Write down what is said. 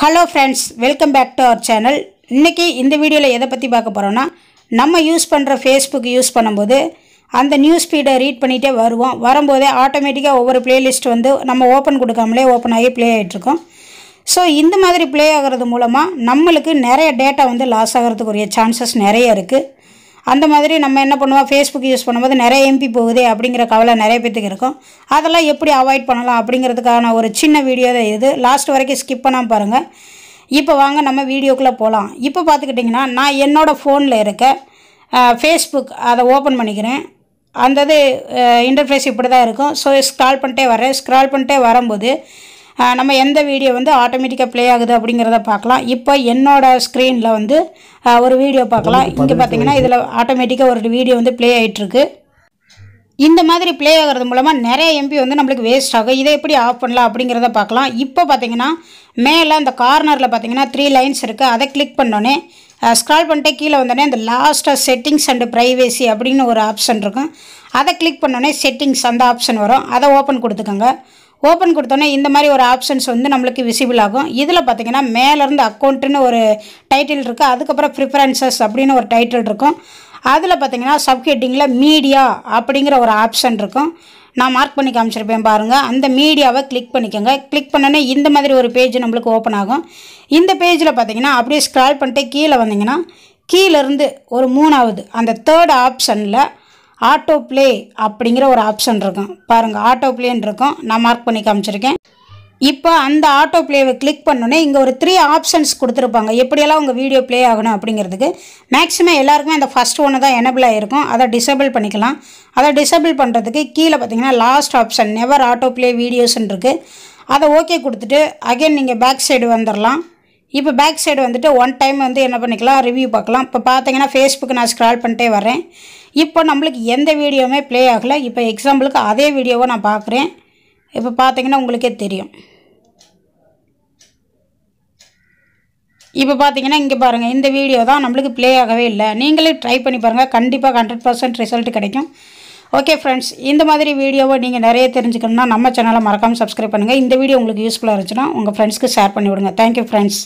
Hello friends, welcome back to our channel. இன்றைக்கி இந்த வீடியோவில் எதை பற்றி பார்க்க போகிறோன்னா, நம்ம யூஸ் பண்ணுற ஃபேஸ்புக் யூஸ் பண்ணும்போது அந்த நியூஸ் ஃபீடை ரீட் பண்ணிகிட்டே வருவோம். வரும்போதே ஆட்டோமேட்டிக்காக ஒவ்வொரு பிளேலிஸ்ட் வந்து நம்ம ஓப்பன் கொடுக்காமலே ஓப்பன் ஆகி ப்ளே ஆகிட்ருக்கோம். ஸோ இந்த மாதிரி ப்ளே ஆகிறது மூலமாக நம்மளுக்கு நிறைய டேட்டா வந்து லாஸ் ஆகிறதுக்குரிய சான்சஸ் நிறைய இருக்குது. அந்த மாதிரி நம்ம என்ன பண்ணுவோம், ஃபேஸ்புக் யூஸ் பண்ணும்போது நிறைய எம்பி போகுது அப்படிங்கிற கவலை நிறைய பேத்துக்கு இருக்கும். அதெல்லாம் எப்படி அவாய்ட் பண்ணலாம் அப்படிங்கிறதுக்கான ஒரு சின்ன வீடியோ தான் இது. லாஸ்ட் வரைக்கும் ஸ்கிப் பண்ணாமல் பாருங்கள். இப்போ வாங்க நம்ம வீடியோக்குள்ளே போகலாம். இப்போ பார்த்துக்கிட்டிங்கன்னா, நான் என்னோடய ஃபோனில் இருக்க ஃபேஸ்புக் அதை ஓப்பன் பண்ணிக்கிறேன். அந்த இது இன்டர்ஃபேஸ் இப்படி தான் இருக்கும். ஸோ ஸ்க்ரால் பண்ணிட்டே வரேன். ஸ்க்ரால் பண்ணிட்டே வரும்போது நம்ம எந்த வீடியோ வந்து ஆட்டோமேட்டிக்காக ப்ளே ஆகுது அப்படிங்கிறத பார்க்கலாம். இப்போ என்னோடய ஸ்க்ரீனில் வந்து ஒரு வீடியோ பார்க்கலாம். இங்கே பார்த்தீங்கன்னா இதில் ஆட்டோமேட்டிக்காக ஒரு வீடியோ வந்து ப்ளே ஆகிட்டுருக்கு. இந்த மாதிரி ப்ளே ஆகிறது மூலமாக நிறைய எம்பி வந்து நம்மளுக்கு வேஸ்ட் ஆகும். இதை எப்படி ஆஃப் பண்ணலாம் அப்படிங்கிறத பார்க்கலாம். இப்போ பார்த்தீங்கன்னா மேலே அந்த கார்னரில் பார்த்தீங்கன்னா 3 லைன்ஸ் இருக்குது. அதை கிளிக் பண்ணோன்னே ஸ்க்ரால் பண்ணிட்டே கீழே வந்தோடனே இந்த லாஸ்ட்டாக செட்டிங்ஸ் அண்டு ப்ரைவேசி அப்படின்னு ஒரு ஆப்ஷன் இருக்கும். அதை கிளிக் பண்ணோன்னே செட்டிங்ஸ் அந்த ஆப்ஷன் வரும். அதை ஓப்பன் கொடுத்துக்கோங்க. ஓப்பன் கொடுத்தோன்னே இந்த மாதிரி ஒரு ஆப்ஷன்ஸ் வந்து நம்மளுக்கு விசிபிள் ஆகும். இதில் பார்த்திங்கன்னா மேலேருந்து அக்கௌண்ட்டுன்னு ஒரு டைட்டில் இருக்குது. அதுக்கப்புறம் ப்ரிஃபரன்சஸ் அப்படின்னு ஒரு டைட்டில் இருக்கும். அதில் பார்த்திங்கன்னா சப்ஹெட்டிங்கில் மீடியா அப்படிங்கிற ஒரு ஆப்ஷன் இருக்கும். நான் மார்க் பண்ணி காமிச்சிருப்பேன் பாருங்கள். அந்த மீடியாவை கிளிக் பண்ணிக்கோங்க. கிளிக் பண்ணோன்னே இந்த மாதிரி ஒரு பேஜ் நம்மளுக்கு ஓப்பன் ஆகும். இந்த பேஜில் பார்த்திங்கன்னா அப்படியே ஸ்க்ரால் பண்ணிட்டு கீழே வந்தீங்கன்னா கீழேருந்து ஒரு 3வது அந்த 3rd ஆப்ஷனில் ஆட்டோ ப்ளே அப்படிங்கிற ஒரு ஆப்ஷன் இருக்கும். பாருங்கள், ஆட்டோ ப்ளேன்னு இருக்கும். நான் மார்க் பண்ணி காமிச்சிருக்கேன். இப்போ அந்த ஆட்டோ ப்ளேவை கிளிக் பண்ணோன்னே இங்கே ஒரு 3 ஆப்ஷன்ஸ் கொடுத்துருப்பாங்க, எப்படியெல்லாம் உங்கள் வீடியோ ப்ளே ஆகணும் அப்படிங்கிறதுக்கு. மேக்ஸிமம் எல்லாருக்குமே அந்த ஃபஸ்ட் ஒன்று தான் எனபிளாக இருக்கும். அதை டிசேபிள் பண்ணிக்கலாம். அதை டிசேபிள் பண்ணுறதுக்கு கீழே பார்த்தீங்கன்னா last option never auto play வீடியோஸ்ன்னு இருக்குது. அதை ஓகே கொடுத்துட்டு அகைன் நீங்கள் பேக் சைடு வந்துடலாம். இப்போ பேக் சைடு வந்துட்டு 1 டைம் வந்து என்ன பண்ணிக்கலாம், ரிவ்யூ பார்க்கலாம். இப்போ பார்த்தீங்கன்னா ஃபேஸ்புக்கு நான் ஸ்க்ரால் பண்ணிட்டே வரேன். இப்போ நம்மளுக்கு எந்த வீடியோவுமே ப்ளே ஆகலை. இப்போ எக்ஸாம்பிளுக்கு அதே வீடியோவை நான் பார்க்குறேன். இப்போ பார்த்தீங்கன்னா உங்களுக்கே தெரியும். இப்போ பார்த்தீங்கன்னா இங்கே பாருங்கள், இந்த வீடியோ தான் நம்மளுக்கு ப்ளே ஆகவே இல்லை. நீங்களே ட்ரை பண்ணி பாருங்கள், கண்டிப்பாக 100% ரிசல்ட் கிடைக்கும். ஓகே ஃப்ரெண்ட்ஸ், இந்த மாதிரி வீடியோவை நீங்கள் நிறைய தெரிஞ்சுக்கணுன்னா நம்ம சேனலை மறக்காமல் சப்ஸ்கிரைப் பண்ணுங்கள். இந்த வீடியோ உங்களுக்கு யூஸ்ஃபுல்லாக இருந்துச்சுன்னா உங்கள் ஃப்ரெண்ட்ஸ்க்கு ஷேர் பண்ணி விடுங்க. Thank you friends.